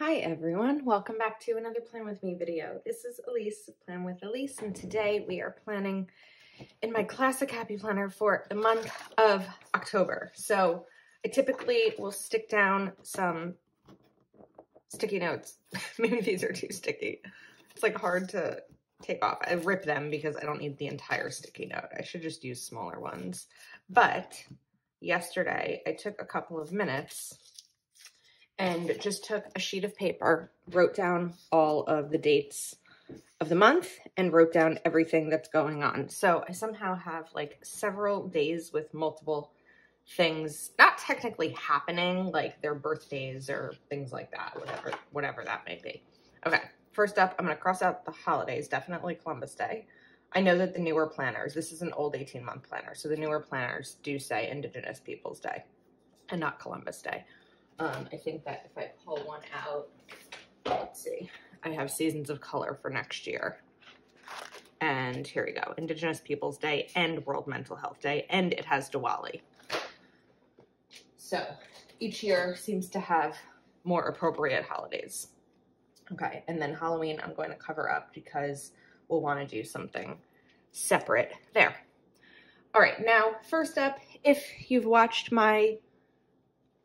Hi everyone, welcome back to another Plan With Me video. This is Elise, Plan With Elise, and today we are planning in my classic Happy Planner for the month of October. So I typically will stick down some sticky notes. Maybe these are too sticky. It's like hard to take off. I rip them because I don't need the entire sticky note. I should just use smaller ones. But yesterday I took a couple of minutes and just took a sheet of paper, wrote down all of the dates of the month, and wrote down everything that's going on. So I somehow have like several days with multiple things not technically happening, like their birthdays or things like that, whatever that may be. Okay, first up, I'm going to cross out the holidays, definitely Columbus Day. I know that the newer planners, this is an old 18-month planner, so the newer planners do say Indigenous Peoples Day and not Columbus Day. I think that if I pull one out, let's see, I have Seasons of Color for next year. And here we go, Indigenous Peoples Day and World Mental Health Day, and it has Diwali. So each year seems to have more appropriate holidays. Okay, and then Halloween I'm going to cover up because we'll want to do something separate there. All right, now first up, if you've watched my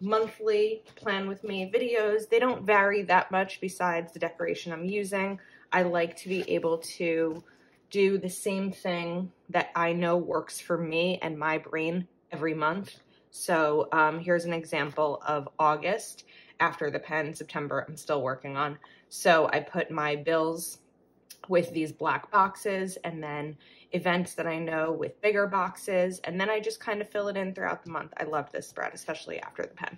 monthly Plan With Me videos, they don't vary that much besides the decoration I'm using. I like to be able to do the same thing that I know works for me and my brain every month. So here's an example of August. After the pen, September, I'm still working on. So I put my bills with these black boxes, and then events that I know with bigger boxes, and then I just kind of fill it in throughout the month. I love this spread, especially after the pen.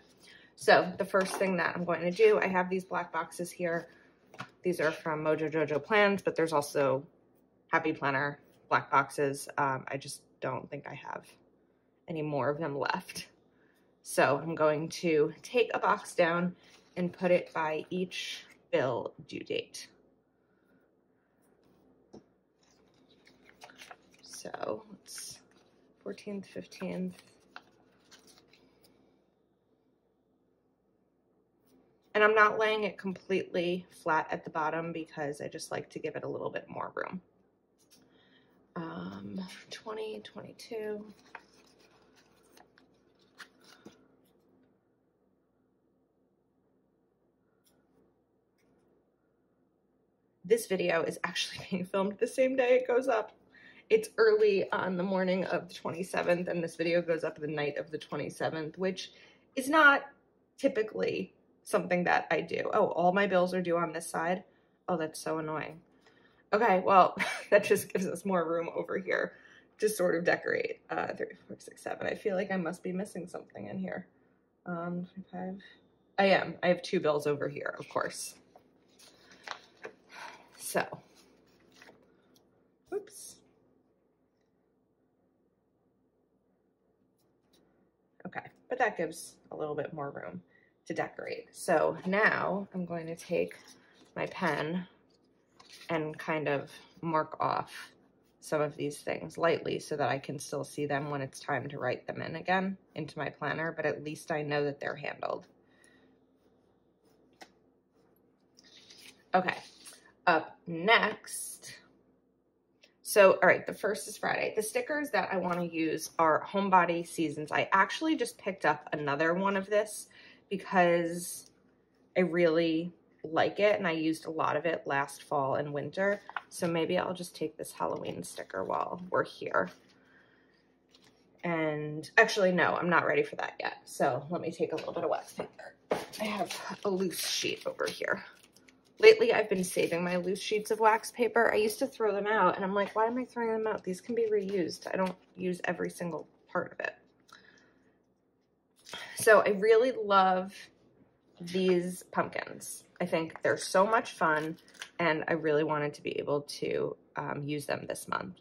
So the first thing that I'm going to do, I have these black boxes here. These are from Mojo Jojo Plans, but there's also Happy Planner black boxes. I just don't think I have any more of them left. So I'm going to take a box down and put it by each bill due date. So it's 14th, 15th. And I'm not laying it completely flat at the bottom because I just like to give it a little bit more room. 20, 22. This video is actually being filmed the same day it goes up. It's early on the morning of the 27th, and this video goes up the night of the 27th, which is not typically something that I do. Oh, all my bills are due on this side. Oh, that's so annoying. Okay, well, that just gives us more room over here to sort of decorate. 3, 4, 6, 7. I feel like I must be missing something in here. 5. I am. I have two bills over here, of course. So, oops. Okay, but that gives a little bit more room to decorate. So now I'm going to take my pen and kind of mark off some of these things lightly so that I can still see them when it's time to write them in again into my planner, but at least I know that they're handled. Okay, up next. So, all right, the first is Friday. The stickers that I want to use are Homebody Seasons. I actually just picked up another one of this because I really like it, and I used a lot of it last fall and winter. So maybe I'll just take this Halloween sticker while we're here. And actually, no, I'm not ready for that yet. So let me take a little bit of wax paper. I have a loose sheet over here. Lately, I've been saving my loose sheets of wax paper. I used to throw them out, and I'm like, why am I throwing them out? These can be reused. I don't use every single part of it. So I really love these pumpkins. I think they're so much fun, and I really wanted to be able to use them this month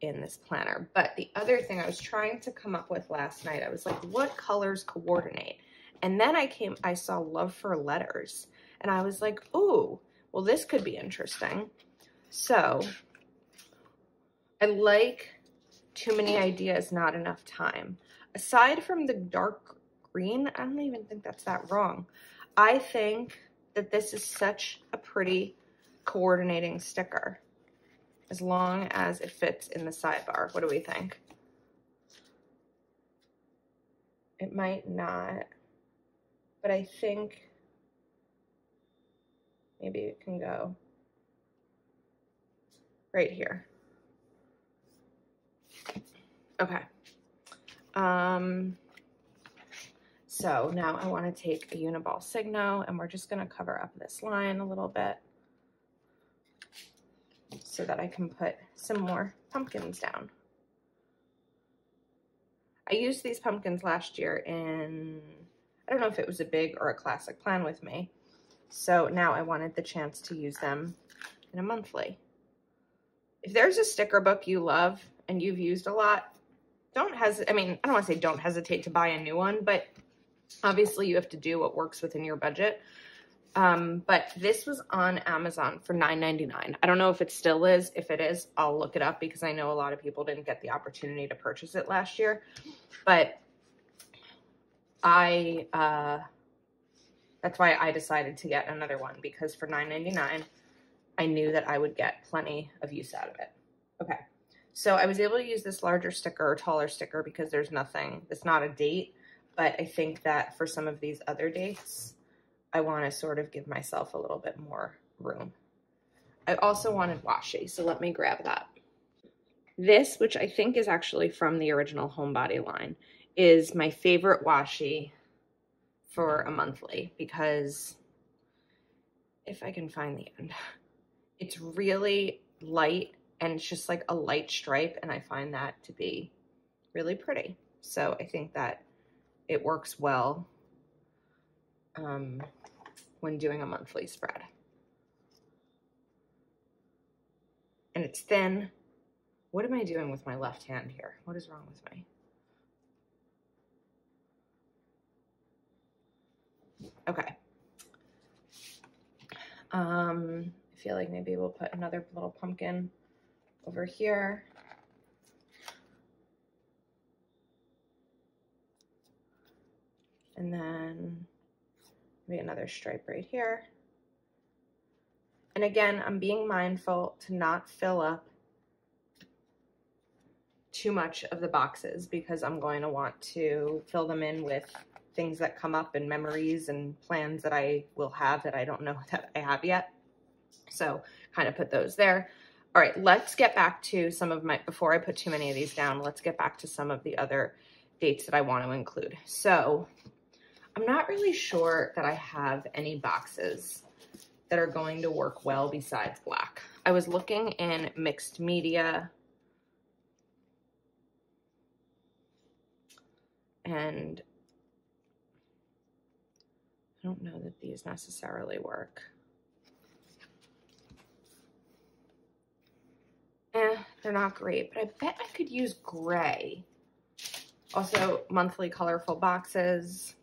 in this planner. But the other thing I was trying to come up with last night, I was like, what colors coordinate? And then I saw Love for Letters. And I was like, ooh, well, this could be interesting. So I like too many ideas, not enough time. Aside from the dark green, I don't even think that's that wrong. I think that this is such a pretty coordinating sticker, as long as it fits in the sidebar. What do we think? It might not, but I think maybe it can go right here. Okay. So now I want to take a Uniball Signo, and we're just going to cover up this line a little bit so that I can put some more pumpkins down. I used these pumpkins last year in, I don't know if it was a big or a classic plan with me. So now I wanted the chance to use them in a monthly. If there's a sticker book you love and you've used a lot, don't hesitate. I mean, I don't want to say don't hesitate to buy a new one, but obviously you have to do what works within your budget. But this was on Amazon for $9.99. I don't know if it still is. If it is, I'll look it up because I know a lot of people didn't get the opportunity to purchase it last year. But I, that's why I decided to get another one, because for $9.99, I knew that I would get plenty of use out of it. Okay. So I was able to use this larger sticker or taller sticker because there's nothing, it's not a date, but I think that for some of these other dates, I want to sort of give myself a little bit more room. I also wanted washi, so let me grab that. This, which I think is actually from the original Homebody line, is my favorite washi for a monthly because, if I can find the end, it's really light and it's just like a light stripe, and I find that to be really pretty. So I think that it works well when doing a monthly spread. And it's thin. What am I doing with my left hand here? What is wrong with me? Okay. I feel like maybe we'll put another little pumpkin over here. And then maybe another stripe right here. And again, I'm being mindful to not fill up too much of the boxes because I'm going to want to fill them in with things that come up and memories and plans that I will have that I don't know that I have yet. So kind of put those there. All right, let's get back to some of my, before I put too many of these down, let's get back to some of the other dates that I want to include. So I'm not really sure that I have any boxes that are going to work well besides black. I was looking in mixed media and I don't know that these necessarily work. They're not great, but I bet I could use gray. Also, monthly colorful boxes.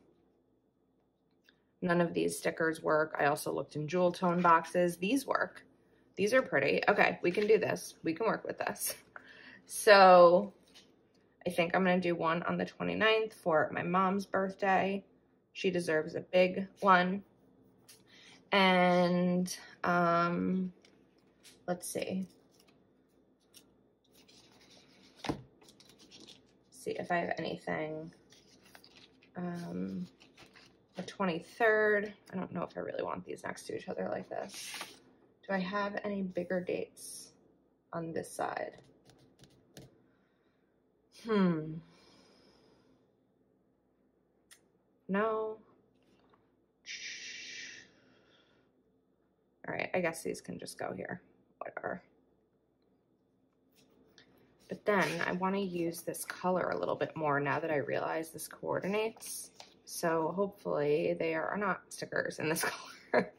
None of these stickers work. I also looked in jewel tone boxes. These work. These are pretty. Okay, we can do this. We can work with this. So I think I'm going to do one on the 29th for my mom's birthday. She deserves a big one. And let's see. See if I have anything. The 23rd. I don't know if I really want these next to each other like this. Do I have any bigger dates on this side? No. All right, I guess these can just go here, whatever. But then I want to use this color a little bit more now that I realize this coordinates. So hopefully they are not stickers in this color.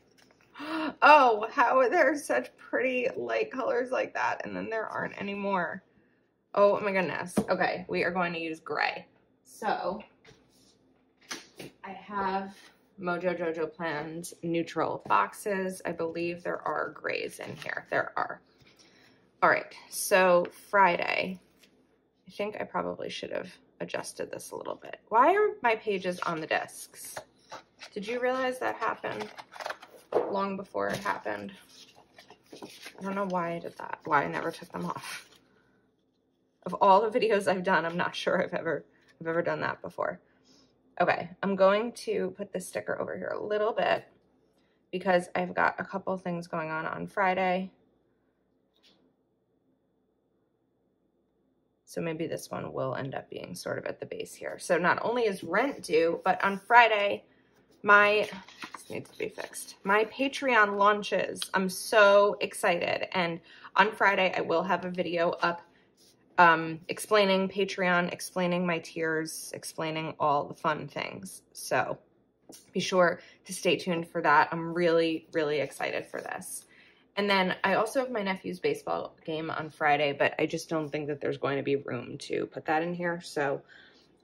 Oh, how are there such pretty light colors like that? And then there aren't any more. Oh my goodness. Okay, we are going to use gray. So I have Mojo Jojo Plans neutral boxes. I believe there are grays in here. There are. All right, so Friday, I think I probably should have adjusted this a little bit. Why are my pages on the discs? Did you realize that happened? out long before it happened. I don't know why I did that, why I never took them off. Of all the videos I've done, I'm not sure I've ever done that before. Okay, I'm going to put this sticker over here a little bit because I've got a couple things going on Friday. So maybe this one will end up being sort of at the base here. So not only is rent due, but on Friday, this needs to be fixed. My Patreon launches. I'm so excited. And on Friday, I will have a video up explaining Patreon, explaining my tiers, explaining all the fun things. So be sure to stay tuned for that. I'm really, really excited for this. And then I also have my nephew's baseball game on Friday, but I just don't think that there's going to be room to put that in here. So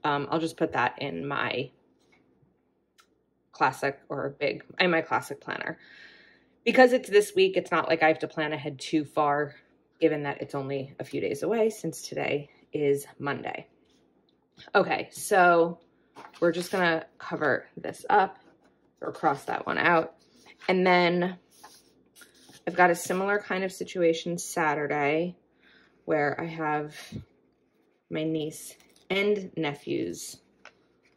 I'll just put that in my classic or big, in my classic planner. Because it's this week, it's not like I have to plan ahead too far, given that it's only a few days away since today is Monday. Okay, so we're just gonna cover this up or cross that one out. And then I've got a similar kind of situation Saturday where I have my niece and nephew's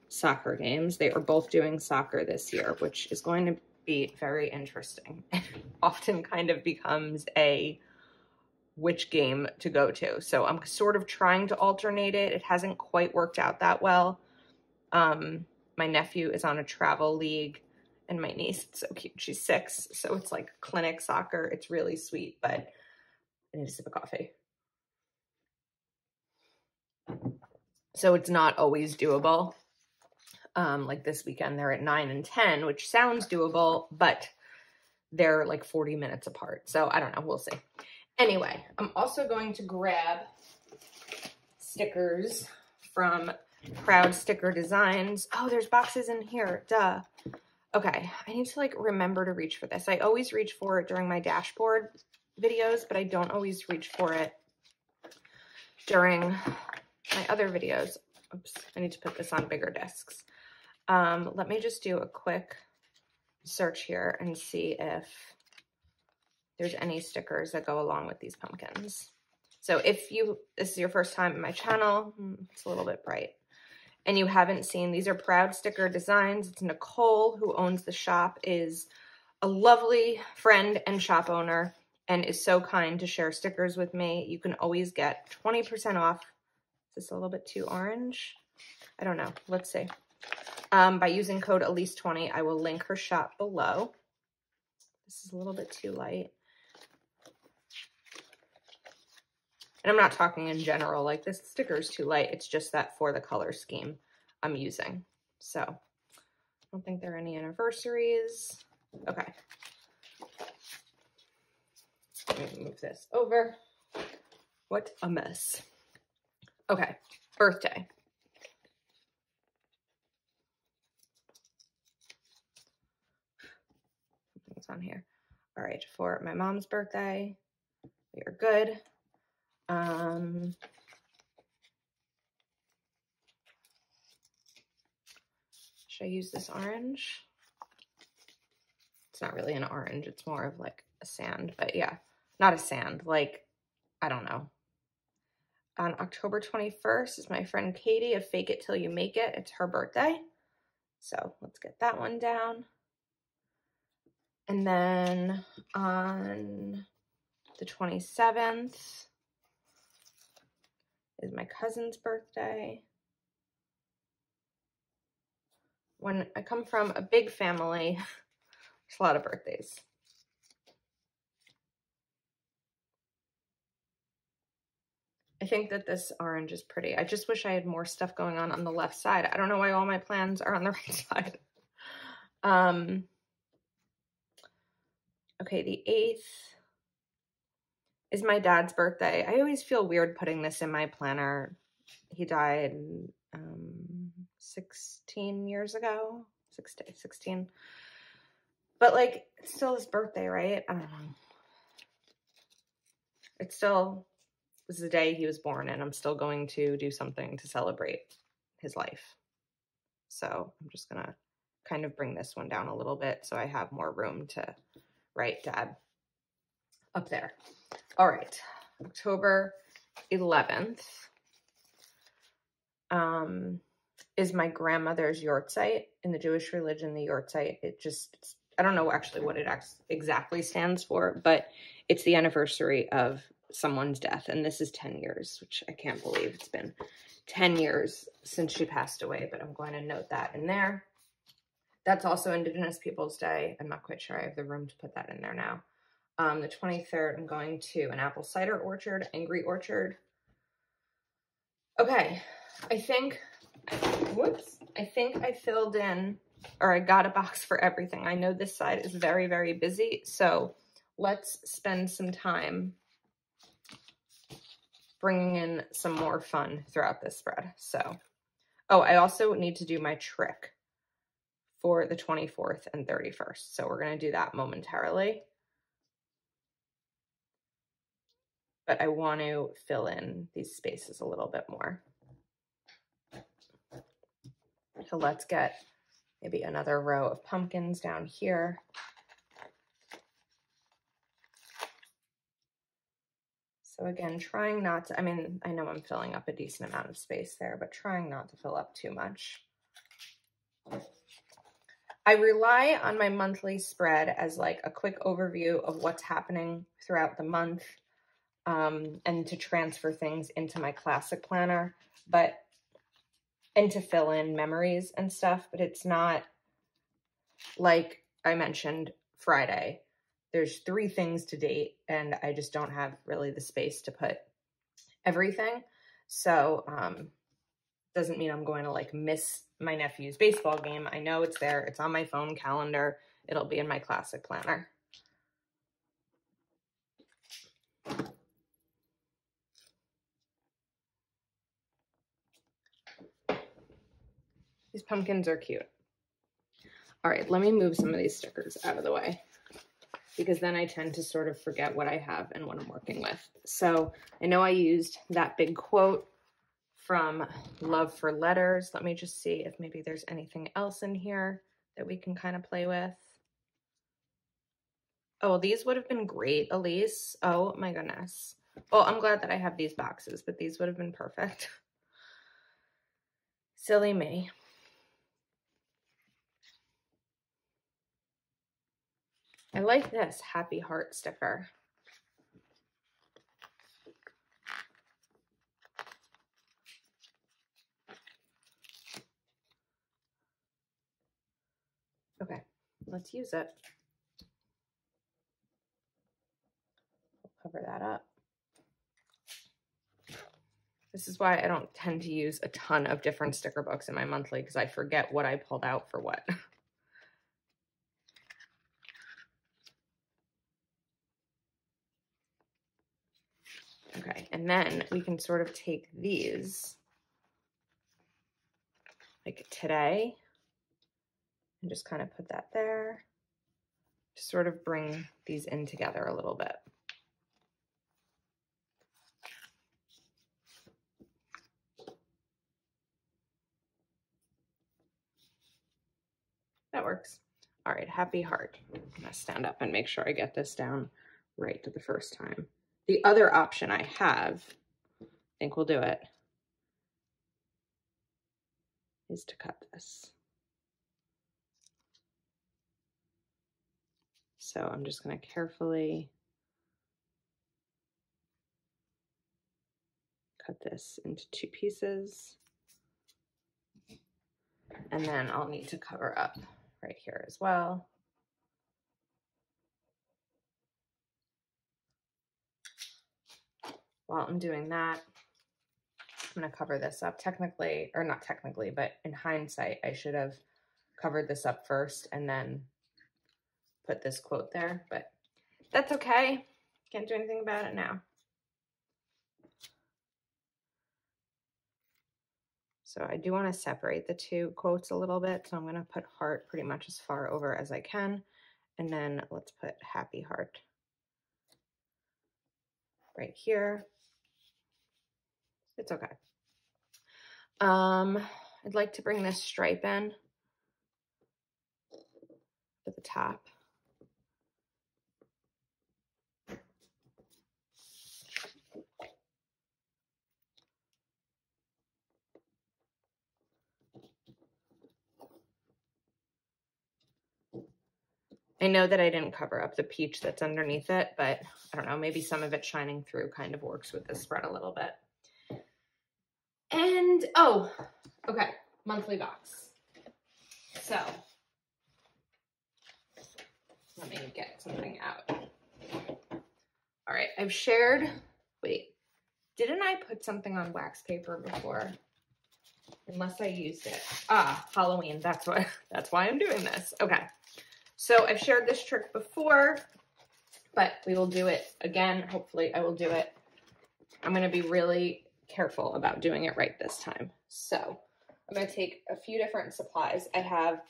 soccer games. They are both doing soccer this year, which is going to be very interesting. It often kind of becomes a which game to go to. So I'm sort of trying to alternate it. It hasn't quite worked out that well. My nephew is on a travel league. And my niece, it's so cute. She's 6, so it's like clinic soccer. It's really sweet, but I need a sip of coffee. So it's not always doable. Like this weekend, they're at 9 and 10, which sounds doable, but they're like 40 minutes apart. So I don't know. We'll see. Anyway, I'm also going to grab stickers from Proud Sticker Designs. Oh, there's boxes in here. Duh. Okay, I need to like remember to reach for this. I always reach for it during my dashboard videos, but I don't always reach for it during my other videos. Oops, I need to put this on bigger discs. Let me just do a quick search here and see if there's any stickers that go along with these pumpkins. So if this is your first time on my channel, it's a little bit bright, and you haven't seen, these are Proud Sticker Designs. It's Nicole, who owns the shop, is a lovely friend and shop owner and is so kind to share stickers with me. You can always get 20% off. Is this a little bit too orange? I don't know. Let's see. By using code ELISE20, I will link her shop below. This is a little bit too light. And I'm not talking in general, like this sticker is too light. It's just that for the color scheme I'm using. So I don't think there are any anniversaries. Okay. Let me move this over. What a mess. Okay. Birthday. What's on here? All right. For my mom's birthday, we are good. Should I use this orange? It's not really an orange. It's more of like a sand, but yeah, not a sand. Like, I don't know. On October 21st is my friend Katie of Fake It Till You Make It. It's her birthday. So let's get that one down. And then on the 27th, is my cousin's birthday. When I come from a big family, there's a lot of birthdays. I think that this orange is pretty. I just wish I had more stuff going on the left side. I don't know why all my plans are on the right side. Okay, the 8th. Is my dad's birthday. I always feel weird putting this in my planner. He died 16 years ago, 16. But like, it's still his birthday, right? I don't know. It still was the day he was born, and I'm still going to do something to celebrate his life. So I'm just gonna kind of bring this one down a little bit so I have more room to write Dad up there. All right, October 11th is my grandmother's yortzeit. In the Jewish religion, the yortzeit, it just, I don't know actually what it exactly stands for, but it's the anniversary of someone's death. And this is 10 years, which I can't believe it's been 10 years since she passed away, but I'm going to note that in there. That's also Indigenous Peoples Day. I'm not quite sure I have the room to put that in there now. The 23rd, I'm going to an apple cider orchard, Angry Orchard. Okay, I think, whoops, I think I filled in, or I got a box for everything. I know this side is very, very busy, so let's spend some time bringing in some more fun throughout this spread. So, oh, I also need to do my trick for the 24th and 31st, so we're going to do that momentarily. But I want to fill in these spaces a little bit more. So let's get maybe another row of pumpkins down here. So again, trying not to, I mean, I know I'm filling up a decent amount of space there, but trying not to fill up too much. I rely on my monthly spread as like a quick overview of what's happening throughout the month. And to transfer things into my classic planner, but, and to fill in memories and stuff, but it's not, like I mentioned Friday, there's 3 things to date, and I just don't have really the space to put everything, so doesn't mean I'm going to like miss my nephew's baseball game. I know it's there, it's on my phone calendar, it'll be in my classic planner. These pumpkins are cute. All right, let me move some of these stickers out of the way because then I tend to sort of forget what I have and what I'm working with. So I know I used that big quote from Love for Letters. Let me just see if maybe there's anything else in here that we can kind of play with. Oh, these would have been great, Elise. Oh my goodness. Well, I'm glad that I have these boxes, but these would have been perfect. Silly me. I like this happy heart sticker. Okay, let's use it. I'll cover that up. This is why I don't tend to use a ton of different sticker books in my monthly because I forget what I pulled out for what. Okay, and then we can sort of take these, like today, and just kind of put that there to sort of bring these in together a little bit. That works. All right, happy heart. I'm gonna stand up and make sure I get this down right the first time. The other option I have, I think we'll do it, is to cut this. So I'm just going to carefully cut this into 2 pieces. And then I'll need to cover up right here as well. While I'm doing that, I'm going to cover this up technically, or not technically, but in hindsight, I should have covered this up first and then put this quote there, but that's okay. Can't do anything about it now. So I do want to separate the 2 quotes a little bit. So I'm going to put heart pretty much as far over as I can. And then let's put happy heart right here. It's okay. I'd like to bring this stripe in for the top. I know that I didn't cover up the peach that's underneath it, but I don't know, maybe some of it shining through kind of works with this spread a little bit. And, oh, okay, monthly box. So, let me get something out. All right, I've shared, wait, didn't I put something on wax paper before? Unless I used it. Ah, Halloween, that's why I'm doing this. Okay. So I've shared this trick before, but we will do it again. Hopefully I will do it. I'm going to be really careful about doing it right this time. So I'm going to take a few different supplies. I have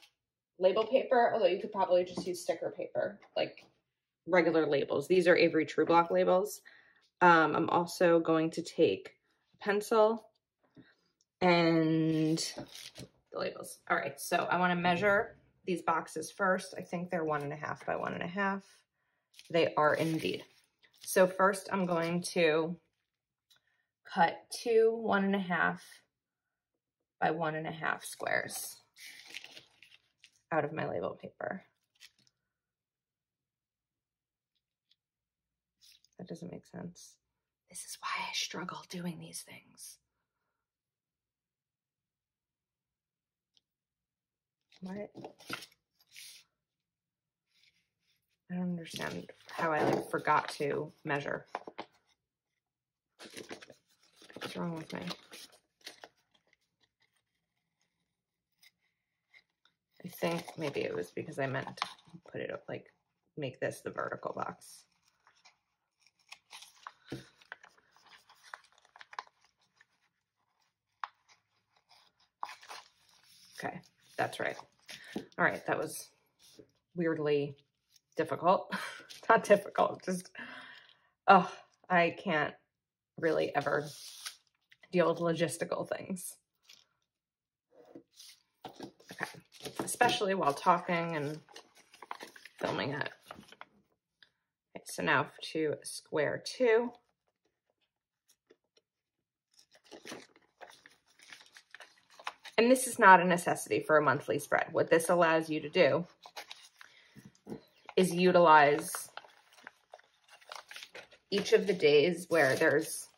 label paper, although you could probably just use sticker paper, like regular labels. These are Avery TrueBlock labels. I'm also going to take a pencil and the labels. All right, so I want to measure these boxes first. I think they're 1.5 by 1.5. They are indeed. So first I'm going to cut two 1.5 by 1.5 squares out of my label paper. That doesn't make sense. This is why I struggle doing these things. What? I don't understand how I like forgot to measure. What's wrong with me? I think maybe it was because I meant to put it up, like make this the vertical box. Okay. That's right. All right, that was weirdly difficult. Not difficult, just, oh, I can't really ever deal with logistical things. Okay, especially while talking and filming it. Okay, so now to square two. And this is not a necessity for a monthly spread. What this allows you to do is utilize each of the days where there's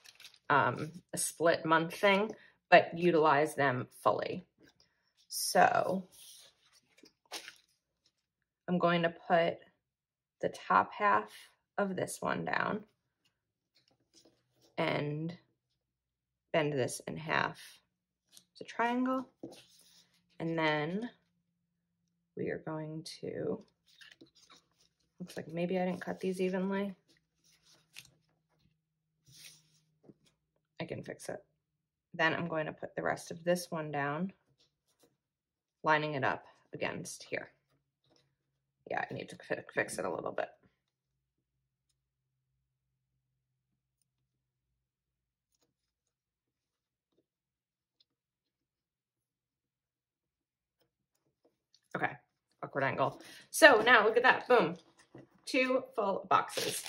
a split month thing, but utilize them fully. So I'm going to put the top half of this one down and bend this in half. A triangle, and then we are going to, looks like maybe I didn't cut these evenly. I can fix it. Then I'm going to put the rest of this one down, lining it up against here. Yeah, I need to fix it a little bit. Okay, awkward angle. So now look at that, boom, two full boxes.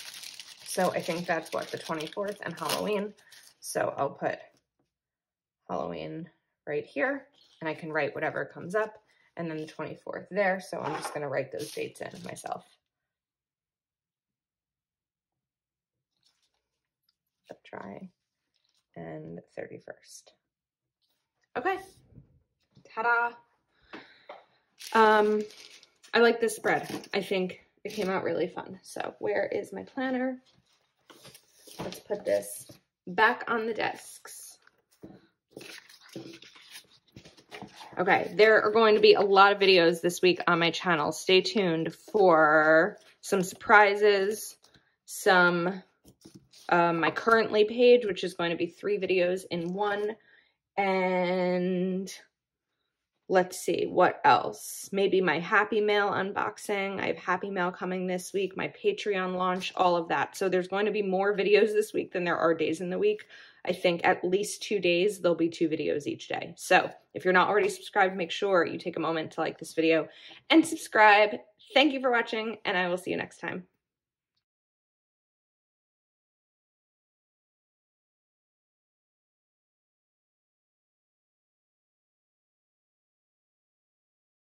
So I think that's what, the 24th and Halloween. So I'll put Halloween right here and I can write whatever comes up, and then the 24th there. So I'm just gonna write those dates in myself. Try and 31st. Okay, ta-da. I like this spread. I think it came out really fun. So where is my planner? Let's put this back on the desks. Okay, there are going to be a lot of videos this week on my channel. Stay tuned for some surprises, some my currently page, which is going to be 3 videos in one, and Let's see, what else? Maybe my Happy Mail unboxing. I have Happy Mail coming this week, my Patreon launch, all of that. So there's going to be more videos this week than there are days in the week. I think at least 2 days, there'll be 2 videos each day. So if you're not already subscribed, make sure you take a moment to like this video and subscribe. Thank you for watching, and I will see you next time.